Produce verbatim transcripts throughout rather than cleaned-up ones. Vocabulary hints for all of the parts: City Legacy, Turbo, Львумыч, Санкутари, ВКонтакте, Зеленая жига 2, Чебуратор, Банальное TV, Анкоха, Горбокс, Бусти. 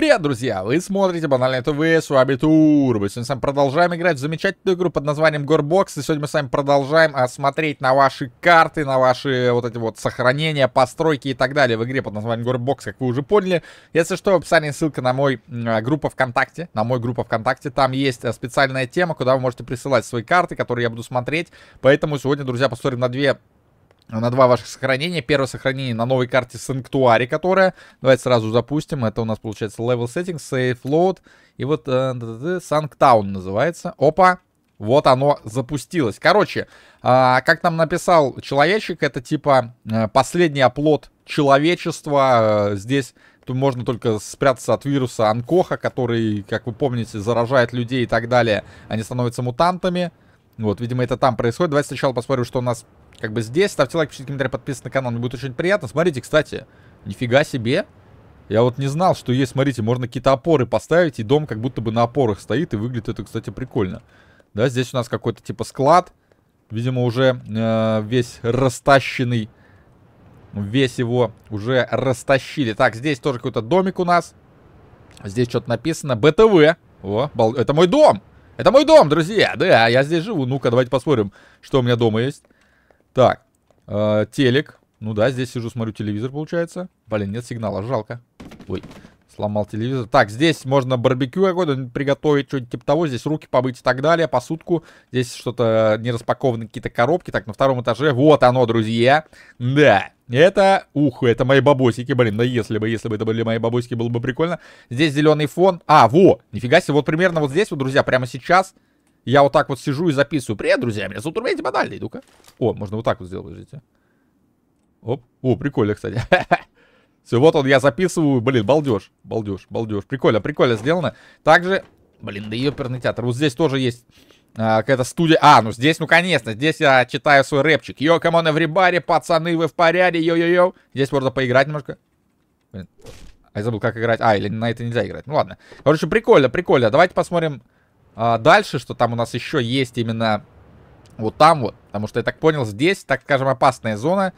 Привет, друзья! Вы смотрите Банальное ТВ, с вами Турбо. Сегодня мы с вами продолжаем играть в замечательную игру под названием Горбокс. И сегодня мы с вами продолжаем смотреть на ваши карты, на ваши вот эти вот сохранения, постройки и так далее в игре под названием Горбокс, как вы уже поняли. Если что, в описании ссылка на мой группу ВКонтакте, на мой группу ВКонтакте. Там есть специальная тема, куда вы можете присылать свои карты, которые я буду смотреть. Поэтому сегодня, друзья, посмотрим на две... На два ваших сохранения. Первое сохранение на новой карте Санкутари, которая... Давайте сразу запустим. Это у нас получается Level Settings, Save Load. И вот Санктаун называется. Опа! Вот оно запустилось. Короче, как нам написал человечек, это типа последний оплот человечества. Здесь можно только спрятаться от вируса Анкоха, который, как вы помните, заражает людей и так далее. Они становятся мутантами. Вот, видимо, это там происходит. Давайте сначала посмотрим, что у нас как бы здесь. Ставьте лайк, пишите комментарий, подписывайтесь на канал, мне будет очень приятно. Смотрите, кстати, нифига себе. Я вот не знал, что есть, смотрите, можно какие-то опоры поставить, и дом как будто бы на опорах стоит, и выглядит это, кстати, прикольно. Да, здесь у нас какой-то типа склад. Видимо, уже э, весь растащенный. Весь его уже растащили. Так, здесь тоже какой-то домик у нас. Здесь что-то написано. БТВ. О, бал... это мой дом! Это мой дом, друзья! Да, я здесь живу. Ну-ка, давайте посмотрим, что у меня дома есть. Так, э, телек. Ну да, здесь сижу, смотрю телевизор, получается. Блин, нет сигнала, жалко. Ой, сломал телевизор. Так, здесь можно барбекю какой-то приготовить, что-нибудь типа того. Здесь руки побыть и так далее, посудку. Здесь что-то не распакованы, какие-то коробки. Так, на втором этаже. Вот оно, друзья. Да, это, ух, это мои бабосики. Блин, да если бы, если бы это были мои бабосики, было бы прикольно. Здесь зеленый фон. А, во, нифига себе, вот примерно вот здесь вот, друзья, прямо сейчас я вот так вот сижу и записываю. Привет, друзья, меня зовут Турбо, банальный, иду-ка. О, можно вот так вот сделать, видите. Оп, о, прикольно, кстати. Все, вот он, я записываю, блин, балдеж, балдеж, балдеж. Прикольно, прикольно сделано. Также, блин, да ёперный театр. Вот здесь тоже есть а, какая-то студия. А, ну здесь, ну конечно, здесь я читаю свой рэпчик. Йо, камон, эврибари, пацаны, вы в порядке, йо-йо-йо. Здесь можно поиграть немножко. Блин, а я забыл, как играть. А, или на это нельзя играть, ну ладно. Короче, прикольно, прикольно. Давайте посмотрим... А дальше, что там у нас еще есть именно вот там вот. Потому что, я так понял, здесь, так скажем, опасная зона.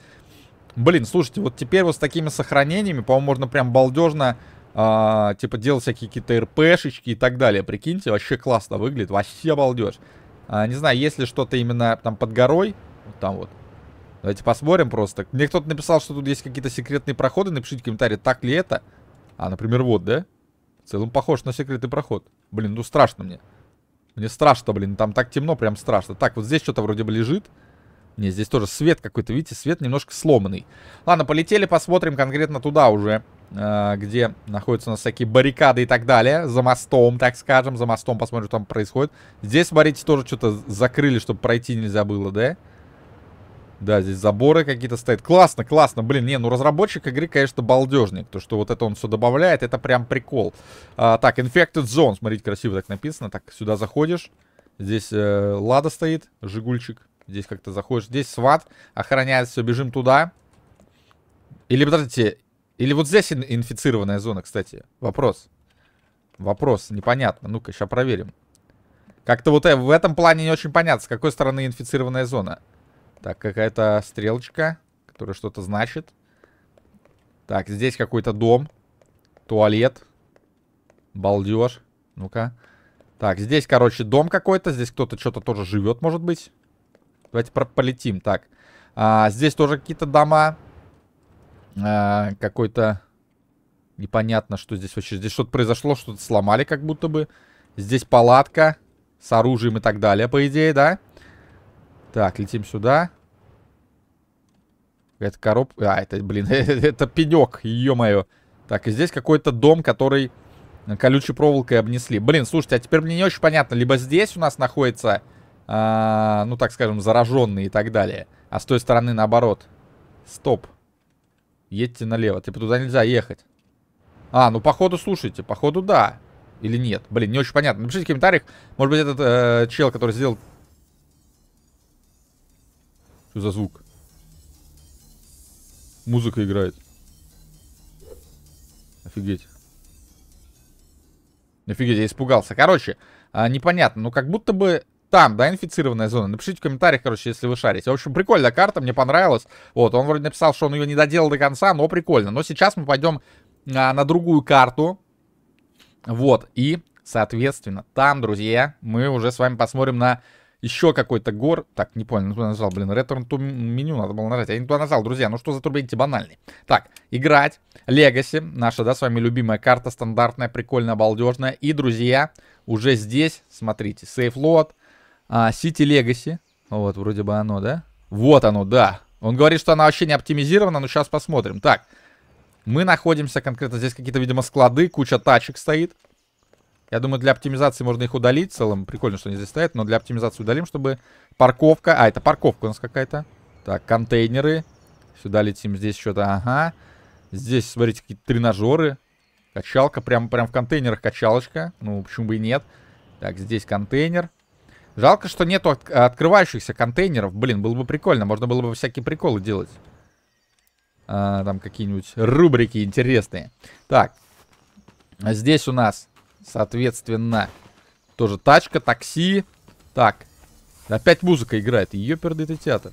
Блин, слушайте, вот теперь вот с такими сохранениями, по-моему, можно прям балдежно, а, типа, делать всякие какие-то РПшечки и так далее. Прикиньте, вообще классно выглядит, вообще балдеж. А, не знаю, есть ли что-то именно там под горой. Вот там вот. Давайте посмотрим просто. Мне кто-то написал, что тут есть какие-то секретные проходы. Напишите в комментарии, так ли это. А, например, вот, да? В целом похож на секретный проход. Блин, ну страшно мне. Мне страшно, блин, там так темно, прям страшно. Так, вот здесь что-то вроде бы лежит. Не, здесь тоже свет какой-то, видите, свет немножко сломанный. Ладно, полетели, посмотрим конкретно туда уже, где находятся у нас всякие баррикады и так далее. За мостом, так скажем, за мостом посмотрим, что там происходит. Здесь, смотрите, тоже что-то закрыли, чтобы пройти нельзя было, да? Да, здесь заборы какие-то стоят. Классно, классно, блин, не, ну разработчик игры, конечно, балдежник. То, что вот это он все добавляет, это прям прикол. а, Так, Infected Zone, смотрите, красиво так написано. Так, сюда заходишь. Здесь э, Лада стоит, Жигульчик. Здесь как-то заходишь, здесь сват охраняет, все, бежим туда. Или, подождите, или вот здесь инфицированная зона, кстати. Вопрос, вопрос, непонятно, ну-ка, сейчас проверим. Как-то вот в этом плане не очень понятно, с какой стороны инфицированная зона. Так, какая-то стрелочка, которая что-то значит. Так, здесь какой-то дом. Туалет. Балдеж. Ну-ка. Так, здесь, короче, дом какой-то. Здесь кто-то что-то тоже живет, может быть. Давайте полетим. Так, а, здесь тоже какие-то дома. А, какой-то... Непонятно, что здесь вообще. Здесь что-то произошло, что-то сломали как будто бы. Здесь палатка с оружием и так далее, по идее, да? Так, летим сюда. Это коробка... А, это, блин, это пенек, ё-моё. Так, и здесь какой-то дом, который колючей проволокой обнесли. Блин, слушайте, а теперь мне не очень понятно. Либо здесь у нас находится, а, ну, так скажем, зараженные и так далее. А с той стороны наоборот. Стоп. Едьте налево. Типа туда нельзя ехать. А, ну, походу, слушайте, походу, да. Или нет? Блин, не очень понятно. Напишите в комментариях. Может быть, этот э, чел, который сделал... Что за звук? Музыка играет. Офигеть. Офигеть, я испугался. Короче, а, непонятно. Ну, как будто бы там, да, инфицированная зона. Напишите в комментариях, короче, если вы шарите. В общем, прикольная карта, мне понравилась. Вот, он вроде написал, что он ее не доделал до конца, но прикольно. Но сейчас мы пойдем а, на другую карту. Вот, и, соответственно, там, друзья, мы уже с вами посмотрим на еще какой-то гор. Так, не понял, ну туда нажал, блин, Return to меню надо было нажать. Я не туда нажал, друзья, ну что за турбинки банальные. Так, играть, Legacy, наша, да, с вами любимая карта, стандартная, прикольная, балдежная. И, друзья, уже здесь, смотрите, Safe Load, City Legacy. Вот, вроде бы оно, да? Вот оно, да. Он говорит, что она вообще не оптимизирована, но сейчас посмотрим. Так, мы находимся конкретно здесь какие-то, видимо, склады, куча тачек стоит. Я думаю, для оптимизации можно их удалить в целом. Прикольно, что они здесь стоят, но для оптимизации удалим, чтобы... Парковка. А, это парковка у нас какая-то. Так, контейнеры. Сюда летим, здесь что-то, ага. Здесь, смотрите, какие-то тренажеры. Качалка, прям, прям в контейнерах качалочка. Ну, почему бы и нет. Так, здесь контейнер. Жалко, что нету от открывающихся контейнеров. Блин, было бы прикольно, можно было бы всякие приколы делать. А, там какие-нибудь рубрики интересные. Так, а здесь у нас... Соответственно, тоже тачка, такси. Так, опять музыка играет. Ёперды, это театр.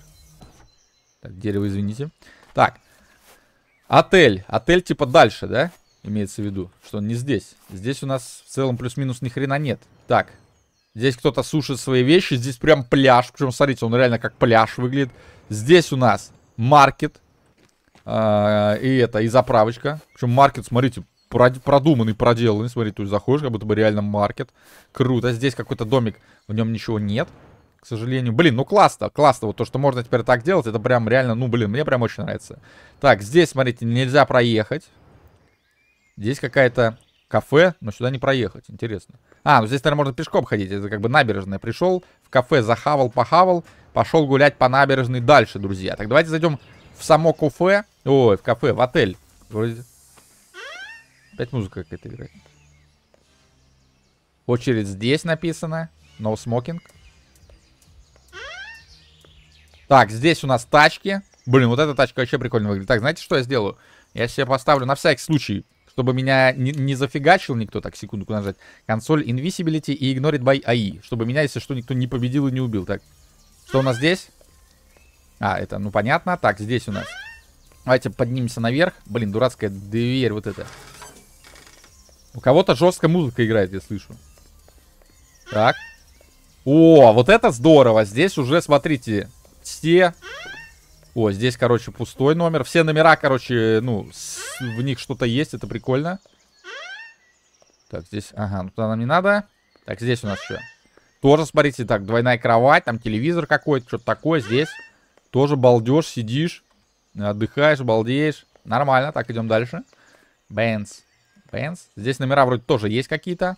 Так, дерево, извините. Так, отель. Отель типа дальше, да? Имеется в виду, что он не здесь. Здесь у нас в целом плюс-минус ни хрена нет. Так, здесь кто-то сушит свои вещи. Здесь прям пляж. Причем, смотрите, он реально как пляж выглядит. Здесь у нас маркет. А, и это, и заправочка. Причем маркет, смотрите, продуманный, проделанный. Смотри, тут заходишь, как будто бы реально маркет. Круто. Здесь какой-то домик, в нем ничего нет, к сожалению. Блин, ну классно, классно. Вот то, что можно теперь так делать, это прям реально, ну блин, мне прям очень нравится. Так, здесь, смотрите, нельзя проехать. Здесь какая-то кафе, но сюда не проехать, интересно. А, ну здесь, наверное, можно пешком ходить. Это как бы набережная. Пришел в кафе, захавал, похавал, пошел гулять по набережной дальше, друзья. Так, давайте зайдем в само кафе. Ой, в кафе, в отель. Вроде... Опять музыка какая-то играет. Очередь здесь написано. No smoking. Так, здесь у нас тачки. Блин, вот эта тачка вообще прикольно выглядит. Так, знаете, что я сделаю? Я себе поставлю на всякий случай, чтобы меня не, не зафигачил никто. Так, секундку нажать. Консоль Invisibility и Ignored by эй ай. Чтобы меня, если что, никто не победил и не убил. Так, что у нас здесь? А, это, ну понятно. Так, здесь у нас. Давайте поднимемся наверх. Блин, дурацкая дверь вот эта. У кого-то жесткая музыка играет, я слышу. Так. О, вот это здорово. Здесь уже, смотрите, все... О, здесь, короче, пустой номер. Все номера, короче, ну, с... в них что-то есть. Это прикольно. Так, здесь... Ага, ну туда нам не надо. Так, здесь у нас что? Тоже, смотрите, так, двойная кровать. Там телевизор какой-то, что-то такое. Здесь тоже балдеж, сидишь. Отдыхаешь, балдеешь. Нормально, так, идем дальше. Бэнс. Пенс. Здесь номера вроде тоже есть какие-то.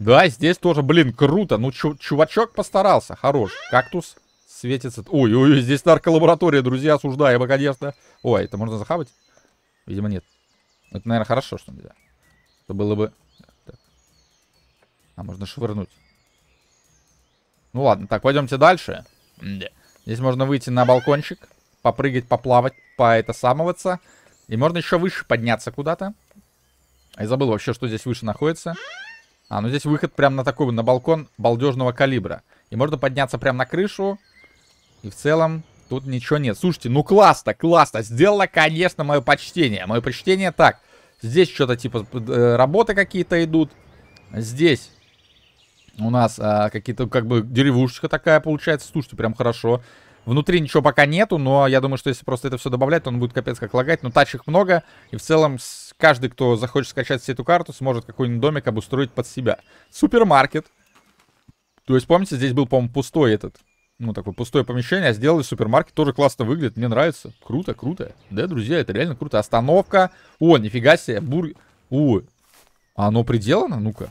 Да, здесь тоже, блин, круто. Ну, чу чувачок постарался. Хорош. Кактус светится. Ой-ой-ой, здесь нарколаборатория, друзья, осуждаемо, конечно. Ой, это можно захавать? Видимо, нет. Это, наверное, хорошо, что нельзя. Это было бы... Так. А, можно швырнуть. Ну, ладно. Так, пойдемте дальше. Здесь можно выйти на балкончик. Попрыгать, поплавать, поэтосамоваться. И можно еще выше подняться куда-то. Я забыл вообще, что здесь выше находится. А, ну здесь выход прям на такой, на балкон балдежного калибра. И можно подняться прям на крышу. И в целом тут ничего нет. Слушайте, ну классно, классно. Сделала, конечно, мое почтение. Мое почтение так. Здесь что-то типа работы какие-то идут. Здесь у нас а, какие-то как бы деревушечка такая получается. Слушайте, прям хорошо. Внутри ничего пока нету, но я думаю, что если просто это все добавлять, то он будет капец как лагать. Но тачек много, и в целом каждый, кто захочет скачать всю эту карту, сможет какой-нибудь домик обустроить под себя. Супермаркет. То есть, помните, здесь был, по-моему, пустой этот, ну, такое пустое помещение, а сделали супермаркет. Тоже классно выглядит, мне нравится. Круто, круто. Да, друзья, это реально круто. Остановка. О, нифига себе, бур... О, оно приделано? Ну-ка.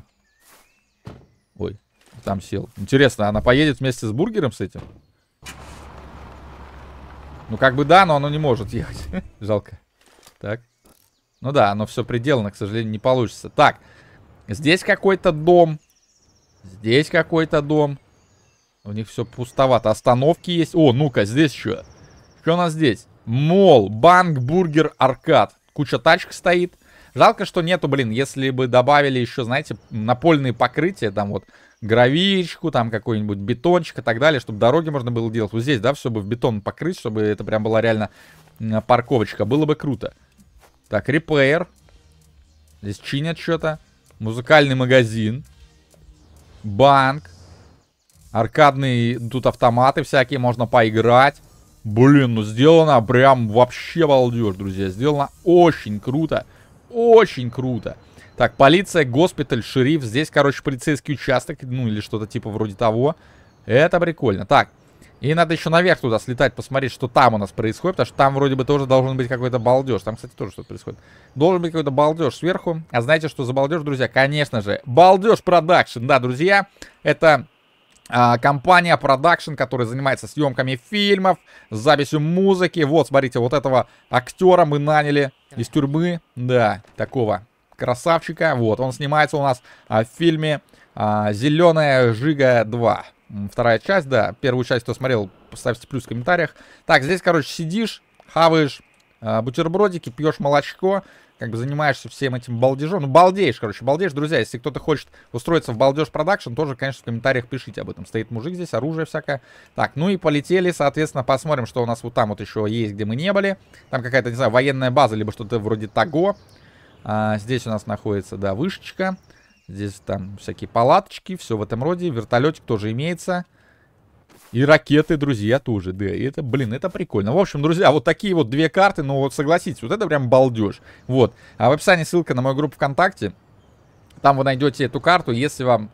Ой, там сел. Интересно, она поедет вместе с бургером с этим? Ну, как бы да, но оно не может ехать. Жалко. Так. Ну да, оно все приделано, к сожалению, не получится. Так. Здесь какой-то дом. Здесь какой-то дом. У них все пустовато. Остановки есть. О, ну-ка, здесь что? Что у нас здесь? Молл, банк, бургер, аркад. Куча тачек стоит. Жалко, что нету, блин, если бы добавили еще, знаете, напольные покрытия. Там вот гравичку, там какой-нибудь бетончик и так далее, чтобы дороги можно было делать. Вот здесь, да, все бы в бетон покрыть, чтобы это прям была реально парковочка. Было бы круто. Так, репейр. Здесь чинят что-то. Музыкальный магазин. Банк. Аркадные тут автоматы всякие. Можно поиграть. Блин, ну сделано прям вообще балдеж, друзья. Сделано очень круто. Очень круто. Так, полиция, госпиталь, шериф. Здесь, короче, полицейский участок. Ну, или что-то типа вроде того. Это прикольно. Так. И надо еще наверх туда слетать, посмотреть, что там у нас происходит. Потому что там вроде бы тоже должен быть какой-то балдеж. Там, кстати, тоже что-то происходит. Должен быть какой-то балдеж сверху. А знаете, что за балдеж, друзья? Конечно же, Балдеж Продакшн. Да, друзья, это а, компания продакшн, которая занимается съемками фильмов, записью музыки. Вот, смотрите, вот этого актера мы наняли из тюрьмы. Да, такого красавчика. Вот, он снимается у нас а, в фильме а, «Зеленая жига два». Вторая часть, да. Первую часть, кто смотрел, поставьте плюс в комментариях. Так, здесь, короче, сидишь, хаваешь э, бутербродики, пьешь молочко, как бы занимаешься всем этим балдежом. Ну, балдеешь, короче, балдеешь, друзья. Если кто-то хочет устроиться в Балдеж Продакшн, тоже, конечно, в комментариях пишите об этом. Стоит мужик здесь, оружие всякое. Так, ну и полетели, соответственно, посмотрим, что у нас вот там вот еще есть, где мы не были. Там какая-то, не знаю, военная база, либо что-то вроде того. А, здесь у нас находится, да, вышечка. Здесь там всякие палаточки, все в этом роде. Вертолетик тоже имеется. И ракеты, друзья, тоже. Да, и это, блин, это прикольно. В общем, друзья, вот такие вот две карты. Ну, вот согласитесь, вот это прям балдеж. Вот. А в описании ссылка на мою группу ВКонтакте. Там вы найдете эту карту. Если вам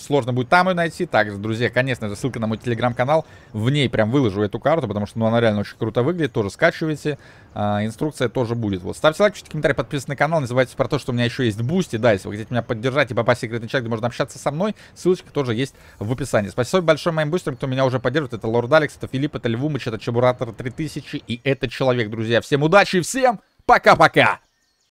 сложно будет там ее найти. Также, друзья, конечно же, ссылка на мой телеграм-канал. В ней прям выложу эту карту, потому что ну, она реально очень круто выглядит. Тоже скачивайте. А, инструкция тоже будет. Вот. Ставьте лайк, пишите комментарий, подписывайтесь на канал. Не забывайте про то, что у меня еще есть бусти. Да, если вы хотите меня поддержать и попасть в секретный чат, где можно общаться со мной, ссылочка тоже есть в описании. Спасибо большое моим бустерам, кто меня уже поддерживает. Это Лорд Алекс, это Филипп, это Львумыч, это Чебуратор три тысячи и это Человек, друзья. Всем удачи и всем пока-пока!